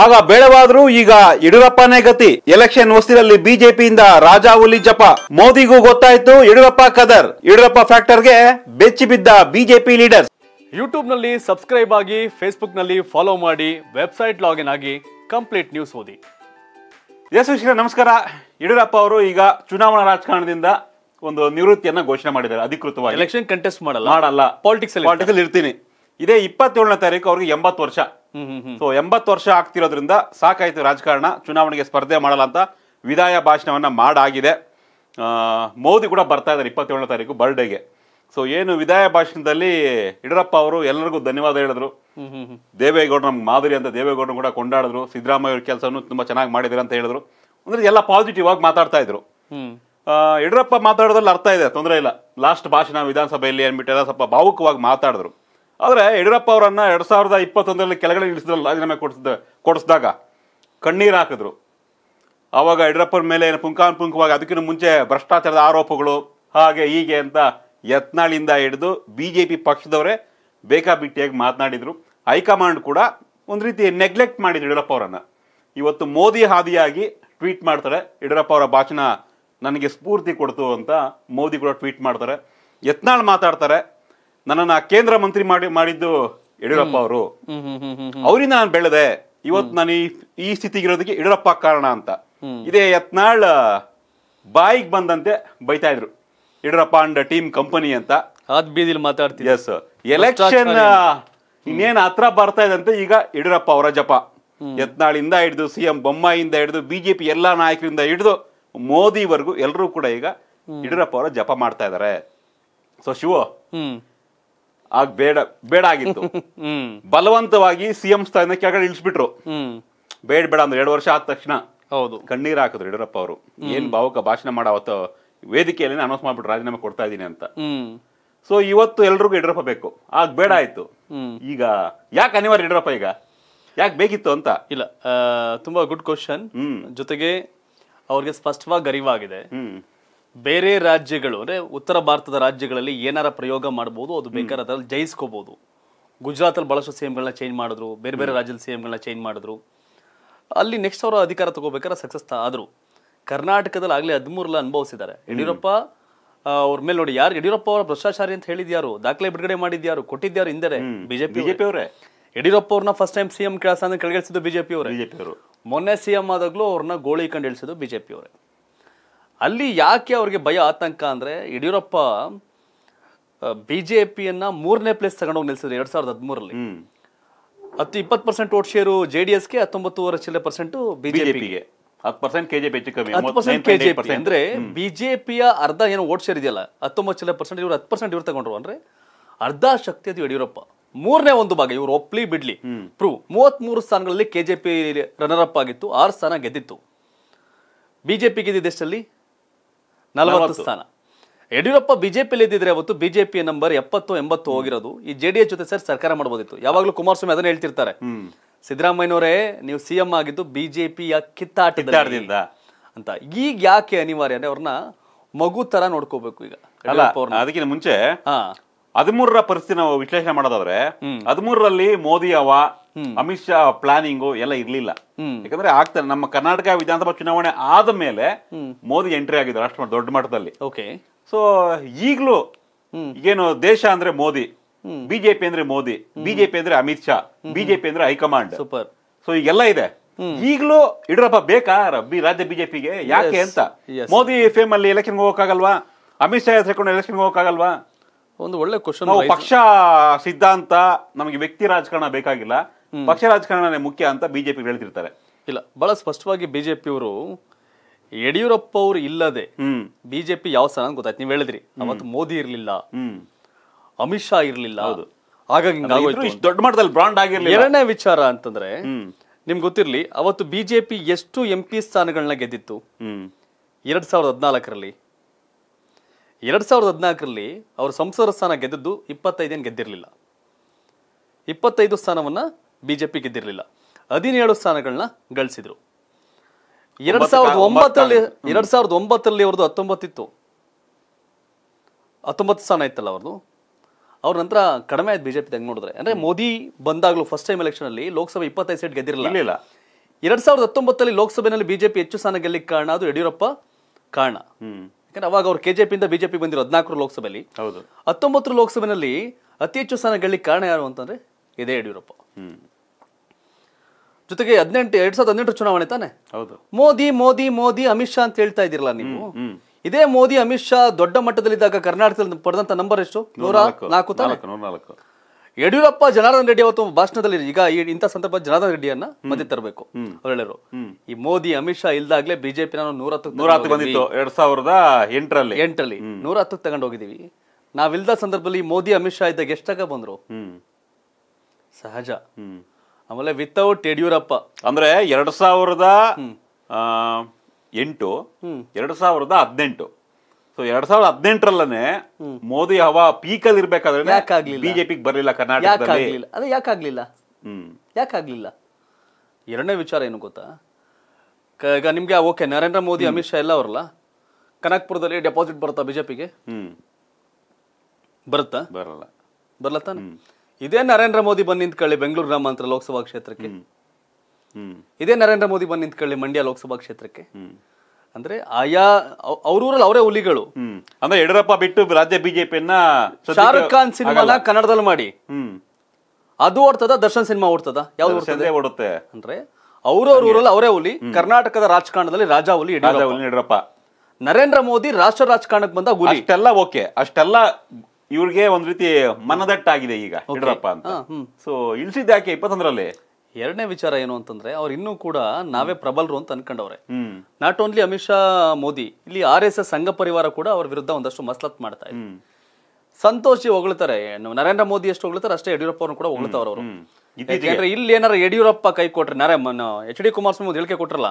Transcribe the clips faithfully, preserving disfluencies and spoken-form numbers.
ಆಗ ಬೇಡವಾದರೂ ಈಗ ಯಡಿಯೂರಪ್ಪನೇ ಗತಿ. ಎಲೆಕ್ಷನ್ ಹೊಸ್ತಿರಲ್ಲಿ ಬಿಜೆಪಿಯಿಂದ ರಾಜಾವಲಿ ಜಪ. ಮೋದಿಗೂ ಗೊತ್ತಾಯಿತು ಯಡಿಯೂರಪ್ಪ ಕದರ್. ಯಡಿಯೂರಪ್ಪ ಫ್ಯಾಕ್ಟರ್ಗೆ ಬೆಚ್ಚಿ ಬಿದ್ದ ಬಿಜೆಪಿ ಲೀಡರ್. ಯೂಟ್ಯೂಬ್ನಲ್ಲಿ ಸಬ್ಸ್ಕ್ರೈಬ್ ಆಗಿ, ಫೇಸ್ಬುಕ್ನಲ್ಲಿ ಫಾಲೋ ಮಾಡಿ, ವೆಬ್ಸೈಟ್ ಲಾಗಿನ್ ಆಗಿ ಕಂಪ್ಲೀಟ್ ನ್ಯೂಸ್ ಓದಿ. ಯಶಸ್ವಿಶ್ರೀ ನಮಸ್ಕಾರ. ಯಡಿಯೂರಪ್ಪ ಅವರು ಈಗ ಚುನಾವಣಾ ರಾಜಕಾರಣದಿಂದ ಒಂದು ನಿವೃತ್ತಿಯನ್ನು ಘೋಷಣೆ ಮಾಡಿದ್ದಾರೆ ಅಧಿಕೃತವಾಗಿ. ಎಲೆಕ್ಷನ್ ಕಂಟೆಸ್ಟ್ ಮಾಡಲ್ಲ ಮಾಡಲ್ಲ ಪಾಲಿಟಿಕ್ಸ್ ಪಾಲಿಟಿಕ್ಸ್ ಇರ್ತೀನಿ. ಇದೇ ಇಪ್ಪತ್ತೇಳನೇ ತಾರೀಕು ಅವ್ರಿಗೆ ಎಂಬತ್ತು ವರ್ಷ. ಸೊ ಎಂಬತ್ತು ವರ್ಷ ಆಗ್ತಿರೋದ್ರಿಂದ ಸಾಕಾಯ್ತು ರಾಜಕಾರಣ, ಚುನಾವಣೆಗೆ ಸ್ಪರ್ಧೆ ಮಾಡಲ್ಲ ಅಂತ ವಿದಾಯ ಭಾಷಣವನ್ನ ಮಾಡಾಗಿದೆ. ಮೋದಿ ಕೂಡ ಬರ್ತಾ ಇದ್ದಾರೆ ಇಪ್ಪತ್ತೇಳನೇ ತಾರೀಕು ಬರ್ಡೇಗೆ. ಸೊ ಏನು ವಿದಾಯ ಭಾಷಣದಲ್ಲಿ ಯಡಿಯೂರಪ್ಪ ಅವರು ಎಲ್ಲರಿಗೂ ಧನ್ಯವಾದ ಹೇಳಿದ್ರು. ದೇವೇಗೌಡರು ನಮ್ಗೆ ಮಾದರಿ ಅಂತ ದೇವೇಗೌಡರು ಕೂಡ ಕೊಂಡಾಡಿದ್ರು. ಸಿದ್ದರಾಮಯ್ಯ ಅವ್ರ ಕೆಲಸವನ್ನು ತುಂಬಾ ಚೆನ್ನಾಗಿ ಮಾಡಿದ್ರು ಅಂತ ಹೇಳಿದ್ರು. ಅಂದ್ರೆ ಎಲ್ಲ ಪಾಸಿಟಿವ್ ಆಗಿ ಮಾತಾಡ್ತಾ ಇದ್ರು. ಯಡಿಯೂರಪ್ಪ ಮಾತಾಡೋದ್ರಲ್ಲಿ ಅರ್ಥ ಇದೆ, ತೊಂದರೆ ಇಲ್ಲ. ಲಾಸ್ಟ್ ಭಾಷಣ ವಿಧಾನಸಭೆಯಲ್ಲಿ ಏನ್ಬಿಟ್ಟೆಲ್ಲ ಸ್ವಲ್ಪ ಭಾವುಕವಾಗಿ ಮಾತಾಡಿದ್ರು. ಆದರೆ ಯಡಿಯೂರಪ್ಪ ಅವರನ್ನ ಎರಡ್ ಸಾವಿರದ ಇಪ್ಪತ್ತೊಂದರಲ್ಲಿ ಕೆಳಗಡೆ ಇಳಿಸಿದ್ರಲ್ಲ, ರಾಜೀನಾಮೆ ಕೊಡಿಸಿದ ಕೊಡಿಸಿದಾಗ ಕಣ್ಣೀರು ಹಾಕಿದ್ರು. ಆವಾಗ ಯಡಿಯೂರಪ್ಪನ ಮೇಲೆ ಏನು ಪುಂಖಾನ್ ಪುಂಖವಾಗಿ ಅದಕ್ಕಿಂತ ಮುಂಚೆ ಭ್ರಷ್ಟಾಚಾರದ ಆರೋಪಗಳು ಹಾಗೆ ಹೀಗೆ ಅಂತ ಯತ್ನಾಳಿಂದ ಹಿಡಿದು ಬಿ ಜೆ ಪಿ ಪಕ್ಷದವರೇ ಬೇಕಾಬಿಟ್ಟಿಯಾಗಿ ಮಾತನಾಡಿದರು. ಹೈಕಮಾಂಡ್ ಕೂಡ ಒಂದು ರೀತಿ ನೆಗ್ಲೆಕ್ಟ್ ಮಾಡಿದ್ರು ಯಡಿಯೂರಪ್ಪ ಅವರನ್ನು. ಇವತ್ತು ಮೋದಿ ಹಾದಿಯಾಗಿ ಟ್ವೀಟ್ ಮಾಡ್ತಾರೆ ಯಡಿಯೂರಪ್ಪ ಅವರ ಭಾಷಣ ನನಗೆ ಸ್ಫೂರ್ತಿ ಕೊಡ್ತು ಅಂತ. ಮೋದಿ ಕೂಡ ಟ್ವೀಟ್ ಮಾಡ್ತಾರೆ. ಯತ್ನಾಳ್ ಮಾತಾಡ್ತಾರೆ ನನ್ನನ್ನು ಕೇಂದ್ರ ಮಂತ್ರಿ ಮಾಡಿ ಮಾಡಿದ್ದು ಯಡಿಯೂರಪ್ಪ ಅವರು, ಅವರಿಂದ ನಾನು ಬೆಳೆದೆ, ಇವತ್ತು ನಾನು ಈ ಸ್ಥಿತಿಗಿರೋದಕ್ಕೆ ಯಡಿಯೂರಪ್ಪ ಕಾರಣ ಅಂತ. ಇದೇ ಯತ್ನಾಳ್ ಬಾಯಿಗೆ ಬಂದಂತೆ ಬೈತಾ ಇದ್ರು ಯಡಿಯೂರಪ್ಪ ಅಂಡ್ ಟೀಮ್ ಕಂಪನಿ ಅಂತ ಬೀದಿಲಿ ಮಾತಾಡ್ತೀವಿ. ಎಸ್, ಎಲೆಕ್ಷನ್ ಇನ್ನೇನು ಹತ್ರ ಬರ್ತಾ ಇದಂತೆ ಈಗ ಯಡಿಯೂರಪ್ಪ ಅವರ ಜಪ. ಯತ್ನಾಳಿಂದ ಹಿಡಿದು ಸಿಎಂ ಬೊಮ್ಮಾಯಿಯಿಂದ ಹಿಡಿದು ಬಿಜೆಪಿ ಎಲ್ಲಾ ನಾಯಕರಿಂದ ಹಿಡಿದು ಮೋದಿವರೆಗೂ ಎಲ್ಲರೂ ಕೂಡ ಈಗ ಯಡಿಯೂರಪ್ಪ ಅವರ ಜಪ ಮಾಡ್ತಾ ಇದಾರೆ. ಸೊ ಶಿವ ಆಗ ಬೇಡ ಬೇಡ ಆಗಿತ್ತು, ಬಲವಂತವಾಗಿ ಸಿಎಂ ಸ್ಥಾನದ ಕೆಳಗಡೆ ಇಳಿಸ್ಬಿಟ್ರು. ಬೇಡ ಬೇಡ ಅಂದ್ರೆ ಎರಡು ವರ್ಷ ಆದ ತಕ್ಷಣ ಹೌದು ಕಣ್ಣೀರ್ ಹಾಕಿದ್ರು ಯಡಿಯೂರಪ್ಪ ಅವರು. ಏನ್ ಭಾವುಕ ಭಾಷಣ ಮಾಡಾವತ್ತು ವೇದಿಕೆಯಲ್ಲಿ ಅನೌನ್ಸ್ ಮಾಡ್ಬಿಟ್ರು ರಾಜೀನಾಮೆ ಕೊಡ್ತಾ ಇದೀನಿ ಅಂತ. ಸೊ ಇವತ್ತು ಎಲ್ರಿಗೂ ಯಡಿಯೂರಪ್ಪ ಬೇಕು, ಆಗ ಬೇಡ ಆಯ್ತು. ಈಗ ಯಾಕೆ ಅನಿವಾರ್ಯ ಯಡಿಯೂರಪ್ಪ, ಈಗ ಯಾಕೆ ಬೇಕಿತ್ತು ಅಂತ ಇಲ್ಲ? ತುಂಬಾ ಗುಡ್ ಕ್ವಶನ್. ಜೊತೆಗೆ ಅವ್ರಿಗೆ ಸ್ಪಷ್ಟವಾಗಿ ಅರಿವಾಗಿದೆ ಬೇರೆ ರಾಜ್ಯಗಳು ಅಂದ್ರೆ ಉತ್ತರ ಭಾರತದ ರಾಜ್ಯಗಳಲ್ಲಿ ಏನಾರ ಪ್ರಯೋಗ ಮಾಡಬಹುದು, ಅದು ಬೇಕಾದ್ರೆ ಅದ್ರಲ್ಲಿ ಜಯಿಸ್ಕೋಬಹುದು. ಗುಜರಾತ್ ಅಲ್ಲಿ ಬಹಳಷ್ಟು ಸಿಎಂಗಳನ್ನ ಚೇಂಜ್ ಮಾಡಿದ್ರು, ಬೇರೆ ಬೇರೆ ರಾಜ್ಯದ ಸಿಎಂಗಳನ್ನ ಚೇಂಜ್ ಮಾಡಿದ್ರು. ಅಲ್ಲಿ ನೆಕ್ಸ್ಟ್ ಅವರು ಅಧಿಕಾರ ತಗೋಬೇಕಾದ್ರೆ ಸಕ್ಸಸ್ ಆದ್ರು. ಕರ್ನಾಟಕದಲ್ಲಿ ಆಗ್ಲೇ ಹದಿಮೂರಲ್ಲ ಅನುಭವಿಸಿದ್ದಾರೆ. ಯಡಿಯೂರಪ್ಪ ಅವ್ರ ಮೇಲೆ ನೋಡಿ, ಯಾರು ಯಡಿಯೂರಪ್ಪ ಅವರ ಭ್ರಷ್ಟಾಚಾರಿ ಅಂತ ಹೇಳಿದ್ಯಾರು, ದಾಖಲೆ ಬಿಡುಗಡೆ ಮಾಡಿದ್ಯಾರು, ಕೊಟ್ಟಿದ್ಯಾರು ಹಿಂದೆ ಬಿಜೆಪಿ ಬಿಜೆಪಿ ಅವರೇ. ಯಡಿಯೂರಪ್ಪ ಅವ್ರನ್ನ ಫಸ್ಟ್ ಟೈಮ್ ಸಿಎಂ ಕೆಲಸ ಕೆಳಗಿಳಿಸಿದ್ದು ಬಿಜೆಪಿ ಅವರೇ. ಮೊನ್ನೆ ಸಿಎಂ ಆದಾಗ್ಲೂ ಅವ್ರನ್ನ ಗೋಳಿ ಕಂಡು ಇಳಿಸಿದ್ದು ಬಿಜೆಪಿ ಅವರೇ. ಅಲ್ಲಿ ಯಾಕೆ ಅವ್ರಿಗೆ ಭಯ ಆತಂಕ ಅಂದ್ರೆ ಯಡಿಯೂರಪ್ಪ ಬಿಜೆಪಿಯನ್ನ ಮೂರನೇ ಪ್ಲೇಸ್ ತಗೊಂಡೋಗಿ ನಿಲ್ಸಿದ್ರು ಎರಡ್ ಸಾವಿರದ ಹದಿಮೂರಲ್ಲಿ. ಹತ್ತು ಇಪ್ಪತ್ತು ಪರ್ಸೆಂಟ್ ಓಟ್ ಶೇರು ಜೆಡಿಎಸ್ಗೆ, ಹತ್ತೊಂಬತ್ತುವರೆ ಚಿಲ್ಲರೆ ಪರ್ಸೆಂಟ್ ಬಿಜೆಪಿಗೆ, ಹತ್ತು ಪರ್ಸೆಂಟ್ ಕೆಜೆಪಿ ಹೆಚ್ಚು ಕಮ್ಮಿ, ಹತ್ತು ಪರ್ಸೆಂಟ್ ಕೆಜೆಪಿ ಅಂದ್ರೆ ಬಿಜೆಪಿಯ ಅರ್ಧ ಏನು ಓಟ್ ಶೇರ್ ಇದೆಯಲ್ಲ ಹತ್ತೊಂಬತ್ತು ಚಿಲ್ಲರೆ ಪರ್ಸೆಂಟ್, ಇವ್ರು ಹತ್ತು ಪರ್ಸೆಂಟ್ ಇವ್ರು ತಗೊಂಡ್ರು. ಅಂದ್ರೆ ಅರ್ಧ ಶಕ್ತಿ ಅದು ಯಡಿಯೂರಪ್ಪ. ಮೂರನೇ ಒಂದು ಭಾಗ ಇವ್ರು ಒಪ್ಲಿ ಬಿಡ್ಲಿ ಪ್ರೂವ್. ಮೂವತ್ತ್ ಮೂರು ಸ್ಥಾನಗಳಲ್ಲಿ ಕೆಜೆಪಿ ರನ್ನರ್ ಅಪ್ ಆಗಿತ್ತು, ಆರು ಸ್ಥಾನ ಗೆದ್ದಿತ್ತು. ಬಿಜೆಪಿ ಗೆದ್ದಿದ್ದ ಎಷ್ಟಲ್ಲಿ ನಲವತ್ತು ಸ್ಥಾನ. ಯಡಿಯೂರಪ್ಪ ಬಿಜೆಪಿಯಲ್ಲಿ ಇದ್ದಿದ್ರೆ ಅವತ್ತು ಬಿಜೆಪಿ ನಂಬರ್ ಎಪ್ಪತ್ತು ಎಂಬತ್ತು ಹೋಗಿರೋದು. ಈ ಜೆಡಿಎಸ್ ಜೊತೆ ಸರ್ ಸರ್ಕಾರ ಮಾಡಬಹುದಿತ್ತು. ಯಾವಾಗಲೂ ಕುಮಾರಸ್ವಾಮಿ ಅದನ್ನ ಹೇಳ್ತಿರ್ತಾರೆ, ಸಿದ್ದರಾಮಯ್ಯನವರೇ ನೀವು ಸಿಎಂ ಆಗಿದ್ದು ಬಿಜೆಪಿಯ ಕಿತ್ತಾಟದಿಂದ ಅಂತ. ಈಗ ಯಾಕೆ ಅನಿವಾರ್ಯ ಅಂದ್ರೆ ಅವ್ರನ್ನ ಮಗು ತರ ನೋಡ್ಕೋಬೇಕು ಈಗ. ಅದಕ್ಕಿಂತ ಮುಂಚೆ ಹದಿಮೂರರ ಪರಿಸ್ಥಿತಿ ನಾವು ವಿಶ್ಲೇಷಣೆ ಮಾಡೋದಾದ್ರೆ ಹದಿಮೂರರಲ್ಲಿ ಮೋದಿ ಅವ ಅಮಿತ್ ಶಾ ಪ್ಲಾನಿಂಗು ಎಲ್ಲ ಇರ್ಲಿಲ್ಲ. ಯಾಕಂದ್ರೆ ಆಗ್ತಾರೆ ನಮ್ಮ ಕರ್ನಾಟಕ ವಿಧಾನಸಭಾ ಚುನಾವಣೆ ಆದ ಮೇಲೆ ಮೋದಿ ಎಂಟ್ರಿ ಆಗಿದ್ರು ಅಷ್ಟು ದೊಡ್ಡ ಮಟ್ಟದಲ್ಲಿ. ಸೊ ಈಗ್ಲೂ ಈಗೇನು ದೇಶ ಅಂದ್ರೆ ಮೋದಿ, ಬಿಜೆಪಿ ಅಂದ್ರೆ ಮೋದಿ, ಬಿಜೆಪಿ ಅಂದ್ರೆ ಅಮಿತ್ ಶಾ, ಬಿಜೆಪಿ ಅಂದ್ರೆ ಹೈಕಮಾಂಡ್. ಸೂಪರ್. ಸೊ ಈಗೆಲ್ಲ ಇದೆ. ಈಗ್ಲೂ ಯಡಿಯೂರಪ್ಪ ಬೇಕಾ ರಾಜ್ಯ ಬಿಜೆಪಿಗೆ? ಯಾಕೆ ಅಂತ ಮೋದಿ ಫೇಮ್ ಅಲ್ಲಿ ಎಲೆಕ್ಷನ್ ಹೋಗಕ್ಕಾಗಲ್ವಾ? ಅಮಿತ್ ಶಾ ಹೆಸರಿಕೊಂಡು ಎಲೆಕ್ಷನ್ ಹೋಗಕ್ಕಾಗಲ್ವಾ? ಒಂದು ಒಳ್ಳೆ ಕ್ವಶನ್. ಪಕ್ಷ ಸಿದ್ಧಾಂತ, ನಮಗೆ ವ್ಯಕ್ತಿ ರಾಜಕಾರಣ ಬೇಕಾಗಿಲ್ಲ, ಪಕ್ಷ ರಾಜಕಾರಣ ಮುಖ್ಯ ಅಂತ ಬಿಜೆಪಿ ಹೇಳ್ತಿರ್ತಾರೆ. ಇಲ್ಲ, ಬಹಳ ಸ್ಪಷ್ಟವಾಗಿ ಬಿಜೆಪಿ ಅವರು ಯಡಿಯೂರಪ್ಪ ಅವರು ಇಲ್ಲದೆ ಬಿಜೆಪಿ ಯಾವ ಸ್ಥಾನ ಗೊತ್ತಾಯ್ತು. ನೀವ್ ಹೇಳಿದ್ರಿ ಅವತ್ತು ಮೋದಿ ಇರ್ಲಿಲ್ಲ, ಅಮಿತ್ ಶಾ ಇರ್ಲಿಲ್ಲ, ಹಾಗಾಗಿ ದೊಡ್ಡ ಮಟ್ಟದಲ್ಲಿ ಬ್ರಾಂಡ್ ಆಗಿರ್ಲಿಲ್ಲ. ಎರಡನೇ ವಿಚಾರ ಅಂತಂದ್ರೆ ನಿಮ್ಗೆ ಗೊತ್ತಿರ್ಲಿ ಅವತ್ತು ಬಿಜೆಪಿ ಎಷ್ಟು ಎಂ ಪಿ ಸ್ಥಾನಗಳನ್ನ ಗೆದ್ದಿತ್ತು? ಎರಡ್ ಸಾವಿರದ ಹದಿನಾಲ್ಕರಲ್ಲಿ ಎರಡ್ ಸಾವಿರದ ಹದಿನಾಲ್ಕರಲ್ಲಿ ಅವರು ಸಂಸದ ಸ್ಥಾನ ಗೆದ್ದದ್ದು ಇಪ್ಪತ್ತೈದೇನು ಗೆದ್ದಿರಲಿಲ್ಲ. ಇಪ್ಪತ್ತೈದು ಸ್ಥಾನವನ್ನು ಬಿಜೆಪಿ ಗೆದ್ದಿರಲಿಲ್ಲ, ಹದಿನೇಳು ಸ್ಥಾನಗಳನ್ನ ಗಳಿಸಿದ್ರು. ಎರಡ್ ಸಾವಿರದ ಒಂಬತ್ತರಲ್ಲಿ ಎರಡ್ ಸಾವಿರದ ಒಂಬತ್ತರಲ್ಲಿ ಅವ್ರದ್ದು ಹತ್ತೊಂಬತ್ತಿತ್ತು, ಹತ್ತೊಂಬತ್ತು ಸ್ಥಾನ ಇತ್ತಲ್ಲ ಅವ್ರದ್ದು. ಅವ್ರ ನಂತರ ಕಡಿಮೆ ಆಯ್ತು ಬಿಜೆಪಿ ತಂಗ್ ನೋಡಿದ್ರೆ. ಅಂದ್ರೆ ಮೋದಿ ಬಂದಾಗ್ಲೂ ಫಸ್ಟ್ ಟೈಮ್ ಎಲೆಕ್ಷನ್ ಅಲ್ಲಿ ಲೋಕಸಭೆ ಇಪ್ಪತ್ತೈದು ಸೀಟ್ ಗೆದ್ದಿರಲಿಲ್ಲ, ಎರಡು ಸಾವಿರದ ಹತ್ತೊಂಬತ್ತರಲ್ಲಿ ಲೋಕಸಭೆಯಲ್ಲಿ ಬಿಜೆಪಿ ಹೆಚ್ಚು ಸ್ಥಾನ ಗೆಲ್ಲಕ್ಕೆ ಕಾರಣ ಅದು ಯಡಿಯೂರಪ್ಪ ಕಾರಣ. ಯಾಕಂದ್ರೆ ಅವಾಗ ಅವರು ಕೆಜೆಪಿಯಿಂದ ಬಿಜೆಪಿ ಬಂದಿರೋ ಹದಿನಾಲ್ಕರ ಲೋಕಸಭೆಯಲ್ಲಿ, ಹೌದು ಹತ್ತೊಂಬತ್ತರ ಲೋಕಸಭೆಯಲ್ಲಿ ಅತಿ ಹೆಚ್ಚು ಸ್ಥಾನ ಗೆಲ್ಲಕ್ಕೆ ಕಾರಣ ಯಾರು ಅಂತಂದ್ರೆ ಇದೇ ಯಡಿಯೂರಪ್ಪ. ಜೊತೆಗೆ ಹದಿನೆಂಟು ಎರಡ್ ಸಾವಿರದ ಹದಿನೆಂಟರ ಚುನಾವಣೆ ತಾನೆ, ಹೌದು ಮೋದಿ ಮೋದಿ ಮೋದಿ ಅಮಿತ್ ಶಾ ಅಂತ ಹೇಳ್ತಾ ಇದಿರಲ್ಲ ನೀವು, ಇದೇ ಮೋದಿ ಅಮಿತ್ ಶಾ ದೊಡ್ಡ ಮಟ್ಟದಲ್ಲಿದ್ದಾಗ ಕರ್ನಾಟಕದಲ್ಲಿ ಪಡೆದಂತ ನಂಬರ್ ಎಷ್ಟು? ನೂರ ನಾಲ್ಕು ತಾನೆ. ಯಡಿಯೂರಪ್ಪ ಜನಾರ್ದನ್ ರೆಡ್ಡಿ ಅವತ್ತು ಭಾಷಣದಲ್ಲಿ ಈಗ ಇಂಥ ಸಂದರ್ಭ ಜನಾರ್ದನ್ ರೆಡ್ಡಿಯನ್ನ ಮಧ್ಯೆ ತರಬೇಕು ಅವ್ರು ಹೇಳಿದ್ರು, ಈ ಮೋದಿ ಅಮಿತ್ ಶಾ ಇಲ್ದಾಗ್ಲೇ ಬಿಜೆಪಿ ನಾನು ನೂರ ಹತ್ತು ನೂರ ಹತ್ತು ಬಂದಿತ್ತು ಎರಡ್ ಸಾವಿರದ ಎಂಟರಲ್ಲಿ ಎಂಟರಲ್ಲಿ ನೂರ ಹತ್ತಕ್ಕೆ ತಗೊಂಡು ಹೋಗಿದೀವಿ. ನಾವಿಲ್ದ ಸಂದರ್ಭದಲ್ಲಿ ಮೋದಿ ಅಮಿತ್ ಶಾ ಇದ್ದಾಗ ಎಷ್ಟಾಗ ಬಂದ್ರು? ಸಹಜ. ಆಮೇಲೆ ವಿತೌಟ್ ಯಡಿಯೂರಪ್ಪ ಅಂದ್ರೆ ಎರಡ್ ಸಾವಿರದ ಎಂಟು ಎರಡ್ ಸಾವಿರದ ಹದಿನೆಂಟು ಸೊ ಎರಡ್ ಸಾವಿರದ ಹದಿನೆಂಟರಲ್ಲೇ ಮೋದಿ ಹವಾ ಪೀಕ್ ಅಲ್ಲಿ ಇರ್ಬೇಕಾದ್ರೆ ಬಿಜೆಪಿಗೆ ಬರಲಿಲ್ಲ ಕರ್ನಾಟಕದಲ್ಲಿ. ಅದೇ ಯಾಕಾಗ್ಲಿಲ್ಲ ಯಾಕಾಗ್ಲಿಲ್ಲ ಎರಡನೇ ವಿಚಾರ ಏನು ಗೊತ್ತಾ, ಈಗ ನಿಮ್ಗೆ ಓಕೆ ನರೇಂದ್ರ ಮೋದಿ ಅಮಿತ್ ಶಾ ಎಲ್ಲ ಅವರಲ್ಲ, ಕನಕ್ಪುರದಲ್ಲಿ ಡೆಪಾಸಿಟ್ ಬರುತ್ತಾ ಬಿಜೆಪಿಗೆ? ಬರುತ್ತಾ? ಬರಲ್ಲ. ಬರಲ್ಲ ತಾನೆ. ಇದೇ ನರೇಂದ್ರ ಮೋದಿ ಬಂದು ನಿಂತ್ಕೊಳ್ಳಿ ಬೆಂಗಳೂರು ಗ್ರಾಮಾಂತರ ಲೋಕಸಭಾ ಕ್ಷೇತ್ರಕ್ಕೆ, ಇದೇ ನರೇಂದ್ರ ಮೋದಿ ಬಂದು ನಿಂತ್ಕೊಳ್ಳಿ ಮಂಡ್ಯ ಲೋಕಸಭಾ ಕ್ಷೇತ್ರಕ್ಕೆ. ಅಂದ್ರೆ ಆಯಾ ಅವ್ರೂರಲ್ಲಿ ಅವರೇ ಹುಲಿಗಳು. ಅಂದ್ರೆ ಯಡಿಯೂರಪ್ಪ ಬಿಟ್ಟು ರಾಜ್ಯ ಬಿಜೆಪಿಯನ್ನ ಶಾರುಖ್ ಖಾನ್ ಸಿನಿಮಾನ ಕನ್ನಡದಲ್ಲಿ ಮಾಡಿ ಅದು ಓಡ್ತದ, ದರ್ಶನ್ ಸಿನಿಮಾ ಓಡ್ತದ, ಯಾವ್ದು ಓಡುತ್ತೆ? ಅಂದ್ರೆ ಅವ್ರವ್ರ ಊರಲ್ಲಿ ಅವರೇ ಹುಲಿ. ಕರ್ನಾಟಕದ ರಾಜಕಾರಣದಲ್ಲಿ ರಾಜಾ ಹುಲಿ ಯಡಿಯೂರಪ್ಪ. ನರೇಂದ್ರ ಮೋದಿ ರಾಷ್ಟ್ರ ರಾಜಕಾರಣಕ್ಕೆ ಬಂದ ಹುಲಿ. ಅಷ್ಟೆಲ್ಲ ಓಕೆ, ಅಷ್ಟೆಲ್ಲ ಇವ್ರಿಗೆ ಒಂದ್ ರೀತಿ ಮನದಟ್ಟಾಗಿದೆ ಈಗ ಯಡಿಯೂರಪ್ಪ ಅಂತ. ಸೊ ಇಳಿಸಿದ್ದೆ ಯಾಕೆ ಇಪ್ಪತ್ತೊಂದರಲ್ಲಿ? ಎರಡನೇ ವಿಚಾರ ಏನು ಅಂತಂದ್ರೆ ಅವ್ರು ಇನ್ನೂ ಕೂಡ ನಾವೇ ಪ್ರಬಲರು ಅಂತ ಅನ್ಕೊಂಡವ್ರೆ. ನಾಟ್ ಓನ್ಲಿ ಅಮಿತ್ ಶಾ ಮೋದಿ, ಇಲ್ಲಿ ಆರ್ ಎಸ್ ಎಸ್ ಸಂಘ ಪರಿವಾರ ಕೂಡ ಅವ್ರ ವಿರುದ್ಧ ಒಂದಷ್ಟು ಮಸಲತ್ ಮಾಡ್ತಾ ಇದೆ. ಸಂತೋಷಿ ಹೊಗಳ್ತಾರೆ, ನರೇಂದ್ರ ಮೋದಿ ಎಷ್ಟು ಹೊಗಳ್ತಾರೆ ಅಷ್ಟೇ ಯಡಿಯೂರಪ್ಪ ಅವ್ರನ್ನ ಕೂಡ ಹೊಗಳ್ತಾವ್ರ ಅವರು. ಯಾಕಂದ್ರೆ ಇಲ್ಲಿ ಏನಾರ ಯಡಿಯೂರಪ್ಪ ಕೈ ಕೊಟ್ರೆ, ನರೇ ಎಚ್ ಡಿ ಕುಮಾರಸ್ವಾಮಿ ಒಂದು ಹೇಳಿಕೆ ಕೊಟ್ರಲ್ಲ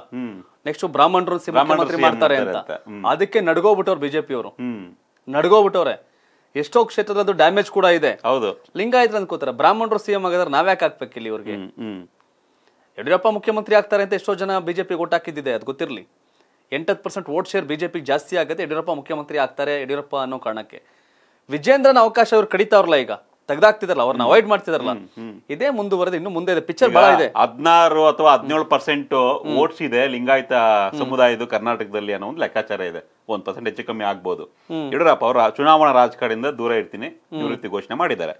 ನೆಕ್ಸ್ಟ್ ಬ್ರಾಹ್ಮಣರು ಮುಖ್ಯಮಂತ್ರಿ ಮಾಡ್ತಾರೆ ಅಂತ, ಅದಕ್ಕೆ ನಡ್ಗೋಗ್ಬಿಟ್ಟವ್ರು ಬಿಜೆಪಿ ಅವರು, ನಡ್ಗೋಗ್ಬಿಟ್ಟವ್ರೆ. ಎಷ್ಟೋ ಕ್ಷೇತ್ರದ್ದು ಡ್ಯಾಮೇಜ್ ಕೂಡ ಇದೆ. ಹೌದು, ಲಿಂಗಾಯತ್ರು ಅನ್ಕೋತಾರೆ ಬ್ರಾಹ್ಮಣರು ಸಿಎಂ ಆಗಿದ್ರೆ ನಾವ್ಯಾಕೆ ಹಾಕ್ಬೇಕು ಇಲ್ಲಿ ಇವ್ರಿಗೆ? ಯಡಿಯೂರಪ್ಪ ಮುಖ್ಯಮಂತ್ರಿ ಆಗ್ತಾರೆ ಅಂತ ಎಷ್ಟೋ ಜನ ಬಿಜೆಪಿ ಓಟ್ ಹಾಕಿದ್ದಿದೆ, ಅದು ಗೊತ್ತಿರಲಿ. ಎಂಟತ್ತು ಪರ್ಸೆಂಟ್ ಓಟ್ ಶೇರ್ ಬಿಜೆಪಿ ಜಾಸ್ತಿ ಆಗುತ್ತೆ, ಯಡಿಯೂರಪ್ಪ ಮುಖ್ಯಮಂತ್ರಿ ಆಗ್ತಾರೆ ಯಡಿಯೂರಪ್ಪ ಅನ್ನೋ ಕಾರಣಕ್ಕೆ. ವಿಜೇಂದ್ರನ ಅವಕಾಶ ಅವ್ರು ಕಡಿತಾವ್ರಲ್ಲ, ಈಗ ತೆಗ್ದಾಕ್ತಿದಾರಲ್ಲ, ಅವ್ರನ್ನ ಅವಾಯ್ಡ್ ಮಾಡ್ತಿದಾರಲ್ಲ. ಇದೇ ಮುಂದುವರೆದ ಇನ್ನು ಮುಂದೆ ಇದೆ ಪಿಕ್ಚರ್ ಬಹಳ ಇದೆ. ಹದಿನಾರು ಅಥವಾ ಹದಿನೇಳು ಪರ್ಸೆಂಟ್ ಓಟ್ಸ್ ಇದೆ ಲಿಂಗಾಯತ ಸಮುದಾಯದ ಕರ್ನಾಟಕದಲ್ಲಿ ಅನ್ನೋ ಒಂದು ಲೆಕ್ಕಾಚಾರ ಇದೆ. ಒಂದ್ ಪರ್ಸೆಂಟ್ ಹೆಚ್ಚು ಕಮ್ಮಿ ಆಗ್ಬೋದು. ಯಡಿಯೂರಪ್ಪ ಅವರ ಚುನಾವಣಾ ರಾಜಕಾರಣದಿಂದ ದೂರ ಇರ್ತೀನಿ ನಿವೃತ್ತಿ ಘೋಷಣೆ ಮಾಡಿದ್ದಾರೆ.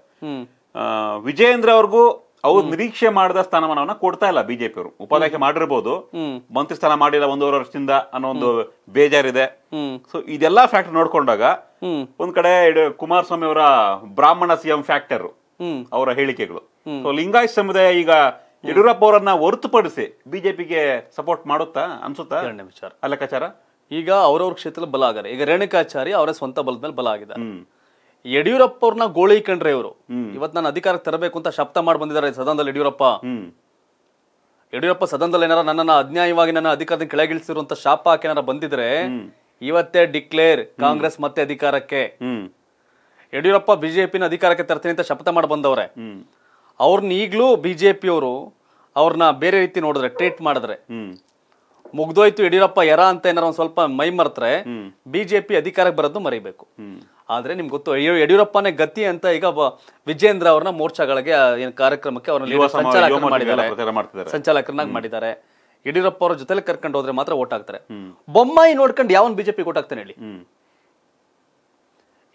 ವಿಜಯೇಂದ್ರ ಅವ್ರಿಗೂ ಅವ್ರು ನಿರೀಕ್ಷೆ ಮಾಡಿದ ಸ್ಥಾನಮಾನವನ್ನ ಕೊಡ್ತಾ ಇಲ್ಲ ಬಿಜೆಪಿ ಅವರು. ಉಪಾಧ್ಯಕ್ಷ ಮಾಡಿರ್ಬೋದು, ಮಂತ್ರಿ ಸ್ಥಾನ ಮಾಡಿಲ್ಲ ಒಂದೂವರೆ ವರ್ಷದಿಂದ ಅನ್ನೋ ಒಂದು ಬೇಜಾರಿದೆ. ಸೊ ಇದೆಲ್ಲಾ ಫ್ಯಾಕ್ಟರ್ ನೋಡ್ಕೊಂಡಾಗ ಒಂದ್ ಕಡೆ ಕುಮಾರಸ್ವಾಮಿ ಅವರ ಬ್ರಾಹ್ಮಣ ಸಿಎಂ ಫ್ಯಾಕ್ಟರ್ ಅವರ ಹೇಳಿಕೆಗಳು. ಸೊ ಲಿಂಗಾಯತ್ ಸಮುದಾಯ ಈಗ ಯಡಿಯೂರಪ್ಪ ಅವರನ್ನ ಹೊರತುಪಡಿಸಿ ಬಿಜೆಪಿಗೆ ಸಪೋರ್ಟ್ ಮಾಡುತ್ತಾ ಅನ್ಸುತ್ತಾ? ಲೆಕ್ಕಾಚಾರ ಈಗ ಅವ್ರವ್ರ ಕ್ಷೇತ್ರ ಬಲ ಆಗಲ್ಲ. ಈಗ ರೇಣುಕಾಚಾರ್ಯ ಅವರ ಸ್ವಂತ ಬಲದ ಮೇಲೆ ಬಲ ಆಗಿದೆ. ಯಡಿಯೂರಪ್ಪ ಅವ್ರನ್ನ ಗೋಳಿ ಕಂಡ್ರೆ ಇವರು ಇವತ್ತು ನಾನು ಅಧಿಕಾರಕ್ಕೆ ತರಬೇಕು ಅಂತ ಶಬ್ದ ಮಾಡಿ ಬಂದಿದ್ದಾರೆ ಸದನದಲ್ಲಿ. ಯಡಿಯೂರಪ್ಪ ಯಡಿಯೂರಪ್ಪ ಸದನದಲ್ಲಿ ಏನಾರ ನನ್ನ ಅನ್ಯಾಯವಾಗಿ ನನ್ನ ಅಧಿಕಾರದಿಂದ ಕೆಳಗಿಳಿಸಿರುವಂತ ಶಾಪ ಹಾಕಿ ಏನಾರ ಬಂದಿದ್ರೆ ಇವತ್ತೇ ಡಿಕ್ಲೇರ್ ಕಾಂಗ್ರೆಸ್ ಮತ್ತೆ ಅಧಿಕಾರಕ್ಕೆ. ಯಡಿಯೂರಪ್ಪ ಬಿಜೆಪಿನ ಅಧಿಕಾರಕ್ಕೆ ತರ್ತೀನಿ ಅಂತ ಶಪಥ ಮಾಡಿ ಬಂದವ್ರೆ. ಅವ್ರನ್ನ ಈಗ್ಲೂ ಬಿಜೆಪಿ ಅವರು ಅವ್ರನ್ನ ಬೇರೆ ರೀತಿ ನೋಡಿದ್ರೆ, ಟ್ರೀಟ್ ಮಾಡಿದ್ರೆ, ಮುಗ್ದೋಯ್ತು ಯಡಿಯೂರಪ್ಪ ಯರ ಅಂತ ಏನಾರ ಒಂದ್ ಸ್ವಲ್ಪ ಮೈ ಮರೆತ್ರೆ ಬಿಜೆಪಿ ಅಧಿಕಾರಕ್ಕೆ ಬರೋದು ಮರಿಬೇಕು. ಆದ್ರೆ ನಿಮ್ಗೆ ಗೊತ್ತು ಯಡಿಯೂರಪ್ಪನೇ ಗತಿ ಅಂತ ಈಗ ವಿಜೇಂದ್ರ ಅವ್ರನ್ನ ಮೋರ್ಚಾಗಳಿಗೆ ಕಾರ್ಯಕ್ರಮಕ್ಕೆ ಅವ್ರನ್ನ ಸಂಚಾಲಕರನ್ನ ಮಾಡಿದ್ದಾರೆ ಸಂಚಾಲಕರನ್ನಾಗಿ ಮಾಡಿದ್ದಾರೆ. ಯಡಿಯೂರಪ್ಪ ಅವ್ರ ಜೊತೆಲಿ ಕರ್ಕೊಂಡು ಹೋದ್ರೆ ಮಾತ್ರ ಓಟ್ ಹಾಕ್ತಾರೆ. ಬೊಮ್ಮಾಯಿ ನೋಡ್ಕೊಂಡು ಯಾವನ್ ಬಿಜೆಪಿ ಓಟ್ ಹಾಕ್ತಾನೆ ಹೇಳಿ?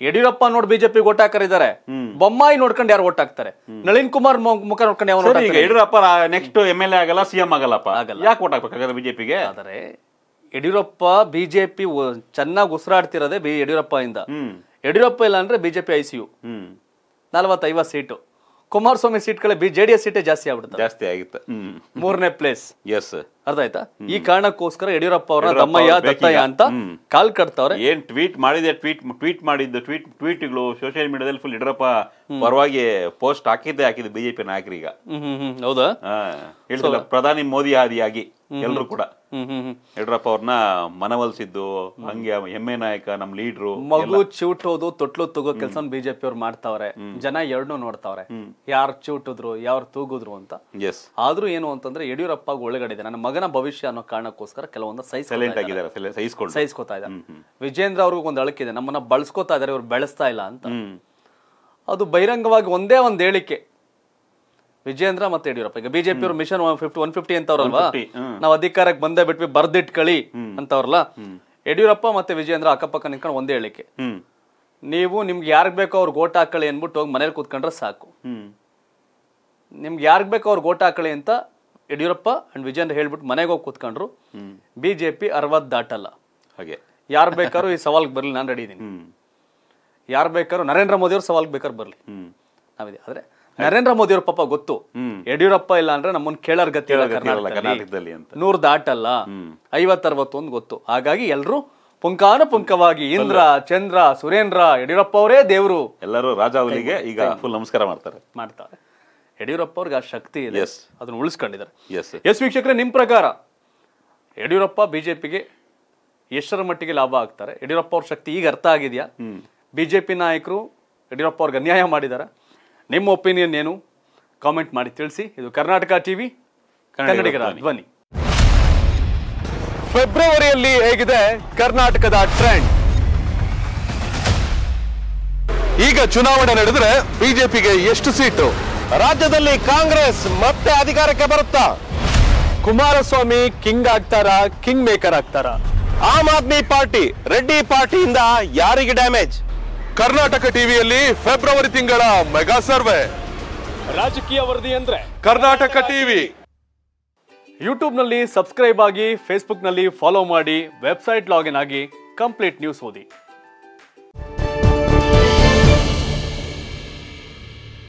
ಯಡಿಯೂರಪ್ಪ ನೋಡ್ ಬಿಜೆಪಿ ಓಟ್ ಹಾಕರಿದ್ದಾರೆ, ಬೊಮ್ಮಾಯಿ ನೋಡ್ಕೊಂಡು ಯಾರು ಓಟ್ ಹಾಕ್ತಾರೆ? ನಳಿನ್ ಕುಮಾರ್ ಮುಖ ನೋಡ್ಕೊಂಡು ಯಾವ Yediyurappa next M L A ಆಗಲ್ಲ ಸಿಎಂ ಆಗಲ್ಲಪ್ಪ, ಯಾಕೆ ಓಟ್ ಹಾಕ್ಬೇಕಾಗ ಬಿಜೆಪಿಗೆ? ಆದರೆ ಯಡಿಯೂರಪ್ಪ ಬಿಜೆಪಿ ಚೆನ್ನಾಗಿ ಉಸಿರಾಡ್ತಿರೋದೇ ಬಿ ಯಡಿಯೂರಪ್ಪ ಇಂದ. ಯಡಿಯೂರಪ್ಪ ಇಲ್ಲ ಅಂದ್ರೆ ಬಿಜೆಪಿ ಐಸಿಯು ನಲ್ವತ್ತೈವತ್ತು ಸೀಟು, ಕುಮಾರಸ್ವಾಮಿ ಸೀಟ್ಗಳೇ ಬಿ ಜೆಡಿಎಸ್ ಸೀಟೇ ಜಾಸ್ತಿ ಆಗ್ಬಿಡುತ್ತೆ, ಜಾಸ್ತಿ ಆಗುತ್ತೆ ಮೂರನೇ ಪ್ಲೇಸ್. ಎಸ್, ಅರ್ಥ ಆಯ್ತಾ? ಈ ಕಾರಣಕ್ಕೋಸ್ಕರ ಯಡಿಯೂರಪ್ಪ ಅವರ ದಮ್ಮಯ್ಯ ದತ್ತಯ್ಯ ಅಂತ ಕಾಲ್ ಕಟ್ತವ್ರೆ. ಏನ್ ಟ್ವೀಟ್ ಮಾಡಿದೆ, ಟ್ವೀಟ್ ಟ್ವೀಟ್ ಮಾಡಿದ್ದು ಟ್ವೀಟ್ ಟ್ವೀಟ್ಗಳು ಸೋಷಿಯಲ್ ಮೀಡಿಯಾದಲ್ಲಿ ಫುಲ್ ಯಡಿಯೂರಪ್ಪ ಪರವಾಗಿ ಪೋಸ್ಟ್ ಹಾಕಿದ್ದೆ ಹಾಕಿದ್ದು ಬಿಜೆಪಿ ನಾಯಕರು ಈಗ. ಹೌದಾ? ಹೇಳ್ತಲ್ಲ ಪ್ರಧಾನಿ ಮೋದಿ ಆದಿಯಾಗಿ ಎಲ್ರು ಕೂಡ ಯಡಿಯೂರಪ್ಪ ಅವ್ರನ್ನ ಮನವೊಲಿಸಿದ್ದು ಹಂಗೆ ಹೆಮ್ಮೆ ನಾಯಕ ನಮ್ ಲೀಡ್ರು ಮಗು ಚಿವುಟೋದು ತೊಟ್ಲು ತೂಗೋ ಕೆಲಸ ಬಿಜೆಪಿ ಅವ್ರು ಮಾಡ್ತಾವ್ರೆ. ಜನ ಎರಡನ್ನೂ ನೋಡ್ತಾವ್ರೆ, ಯಾರು ಚಿವುಟಿದ್ರು ಯಾರು ತೂಗುದ್ರು ಅಂತ. ಆದ್ರೂ ಏನು ಅಂತಂದ್ರೆ ಯಡಿಯೂರಪ್ಪ ಒಳಗಡೆ ನನ್ನ ಮಗನ ಭವಿಷ್ಯ ಅನ್ನೋ ಕಾರಣಕ್ಕೋಸ್ಕರ ಕೆಲವೊಂದು ಸಹಿಸ್ಕೊತಾ ಇದ್ದಾರೆ. ವಿಜೇಂದ್ರ ಅವ್ರಿಗೊಂದು ಅಳಕಿದೆ, ನಮ್ಮನ್ನ ಬಳಸ್ಕೊತಾ ಇದಾರೆ ಇವ್ರು ಬೆಳೆಸ್ತಾ ಇಲ್ಲ ಅಂತ. ಅದು ಬಹಿರಂಗವಾಗಿ ಒಂದೇ ಒಂದ್ ಹೇಳಿಕೆ ವಿಜೇಂದ್ರ ಮತ್ತೆ ಯಡಿಯೂರಪ್ಪ ಈಗ ಬಿಜೆಪಿ ಅವರು mission one fifty one fifty ಅಂತವ್ರಲ್ವಾ, ನಾವು ಅಧಿಕಾರಕ್ಕೆ ಬಂದೇ ಬಿಟ್ವಿ ಬರ್ದಿಟ್ಕಳಿ ಅಂತವ್ರಲ್ಲ. ಯಡಿಯೂರಪ್ಪ ಮತ್ತೆ ವಿಜೇಂದ್ರ ಅಕ್ಕಪಕ್ಕ ನಿಂತ್ಕೊಂಡು ಒಂದೇ ಹೇಳಿಕೆ, ನೀವು ನಿಮ್ಗೆ ಯಾರ್ಗ್ ಬೇಕೋ ಅವ್ರು ಗೋಟ್ ಹಾಕಳಿ ಅನ್ಬಿಟ್ಟು ಹೋಗಿ ಮನೇಲಿ ಕೂತ್ಕೊಂಡ್ರೆ ಸಾಕು, ನಿಮ್ಗೆ ಯಾರ್ಗ್ ಬೇಕೋ ಅವ್ರು ಗೋಟ್ ಹಾಕಳಿ ಅಂತ ಯಡಿಯೂರಪ್ಪ ಅಂಡ್ ವಿಜೇಂದ್ರ ಹೇಳ್ಬಿಟ್ಟು ಮನೆಗೆ ಹೋಗಿ ಕೂತ್ಕೊಂಡ್ರು. ಬಿಜೆಪಿ ಅರವತ್ ದಾಟಲ್ಲ, ಹಾಗೆ ಯಾರು ಬೇಕಾದ್ರೂ ಈ ಸವಾಲ್ಗೆ ಬರಲಿ, ನಾನು ರೆಡಿ ಇದ್ದೀನಿ, ಯಾರು ಬೇಕಾದ್ರೂ ನರೇಂದ್ರ ಮೋದಿ ಅವ್ರ ಸವಾಲ್ಗೆ ಬೇಕಾದ್ರು ಬರಲಿ ನಾವಿದೆ. ಆದ್ರೆ ನರೇಂದ್ರ ಮೋದಿ ಅವ್ರ ಪಾಪ ಗೊತ್ತು, ಯಡಿಯೂರಪ್ಪ ಇಲ್ಲ ಅಂದ್ರೆ ನಮ್ಮನ್ನ ಕೇಳರ್ ಗತಿ ಕರ್ನಾಟಕದಲ್ಲಿ, ನೂರ್ ದಾಟಲ್ಲ, ಐವತ್ತರವತ್ತೊಂದು ಗೊತ್ತು. ಹಾಗಾಗಿ ಎಲ್ರು ಪುಂಖಾನುಪುಂಖವಾಗಿ ಇಂದ್ರ ಚಂದ್ರ ಸುರೇಂದ್ರ ಯಡಿಯೂರಪ್ಪ ಅವರೇ ದೇವರು ಎಲ್ಲರೂ ರಾಜಾವಲಿಗೆ ಈಗ ಫುಲ್ ನಮಸ್ಕಾರ ಮಾಡ್ತಾರೆ ಮಾಡ್ತಾರೆ ಯಡಿಯೂರಪ್ಪ ಅವ್ರಿಗೆ ಆ ಶಕ್ತಿ ಇದೆ, ಅದನ್ನ ಉಳಿಸ್ಕೊಂಡಿದ್ದಾರೆ. ಎಸ್ ವೀಕ್ಷಕರೇ, ನಿಮ್ ಪ್ರಕಾರ ಯಡಿಯೂರಪ್ಪ ಬಿಜೆಪಿಗೆ ಎಷ್ಟರ ಮಟ್ಟಿಗೆ ಲಾಭ ಆಗ್ತಾರೆ? ಯಡಿಯೂರಪ್ಪ ಅವ್ರ ಶಕ್ತಿ ಈಗ ಅರ್ಥ ಆಗಿದೆಯಾ? ಬಿಜೆಪಿ ನಾಯಕರು ಯಡಿಯೂರಪ್ಪ ಅವ್ರಿಗೆ ಅನ್ಯಾಯ ಮಾಡಿದಾರ? ನಿಮ್ಮ ಒಪಿನಿಯನ್ ಏನು? ಕಾಮೆಂಟ್ ಮಾಡಿ ತಿಳಿಸಿ. ಇದು ಕರ್ನಾಟಕ ಟಿವಿ, ಕನ್ನಡಿಗರ ಧ್ವನಿ. ಫೆಬ್ರವರಿಯಲ್ಲಿ ಹೇಗಿದೆ ಕರ್ನಾಟಕದ ಟ್ರೆಂಡ್? ಈಗ ಚುನಾವಣೆ ನಡೆದರೆ ಬಿಜೆಪಿಗೆ ಎಷ್ಟು ಸೀಟು? ರಾಜ್ಯದಲ್ಲಿ ಕಾಂಗ್ರೆಸ್ ಮತ್ತೆ ಅಧಿಕಾರಕ್ಕೆ ಬರುತ್ತಾ? ಕುಮಾರಸ್ವಾಮಿ ಕಿಂಗ್ ಆಗ್ತಾರ, ಕಿಂಗ್ ಮೇಕರ್ ಆಗ್ತಾರ? ಆಮ್ ಆದ್ಮಿ ಪಾರ್ಟಿ, ರೆಡ್ಡಿ ಪಾರ್ಟಿಯಿಂದ ಯಾರಿಗೆ ಡ್ಯಾಮೇಜ್? ಕರ್ನಾಟಕ ಟಿವಿಯಲ್ಲಿ ಫೆಬ್ರವರಿ ತಿಂಗಳ ಮೆಗಾ ಸರ್ವೆ, ರಾಜಕೀಯ ವರದಿ ಅಂದ್ರೆ ಕರ್ನಾಟಕ ಟಿವಿ. ಯೂಟ್ಯೂಬ್ನಲ್ಲಿ ಸಬ್ಸ್ಕ್ರೈಬ್ ಆಗಿ, ಫೇಸ್ಬುಕ್ನಲ್ಲಿ ಫಾಲೋ ಮಾಡಿ, ವೆಬ್ಸೈಟ್ ಲಾಗಿನ್ ಆಗಿ ಕಂಪ್ಲೀಟ್ ನ್ಯೂಸ್ ಓದಿ.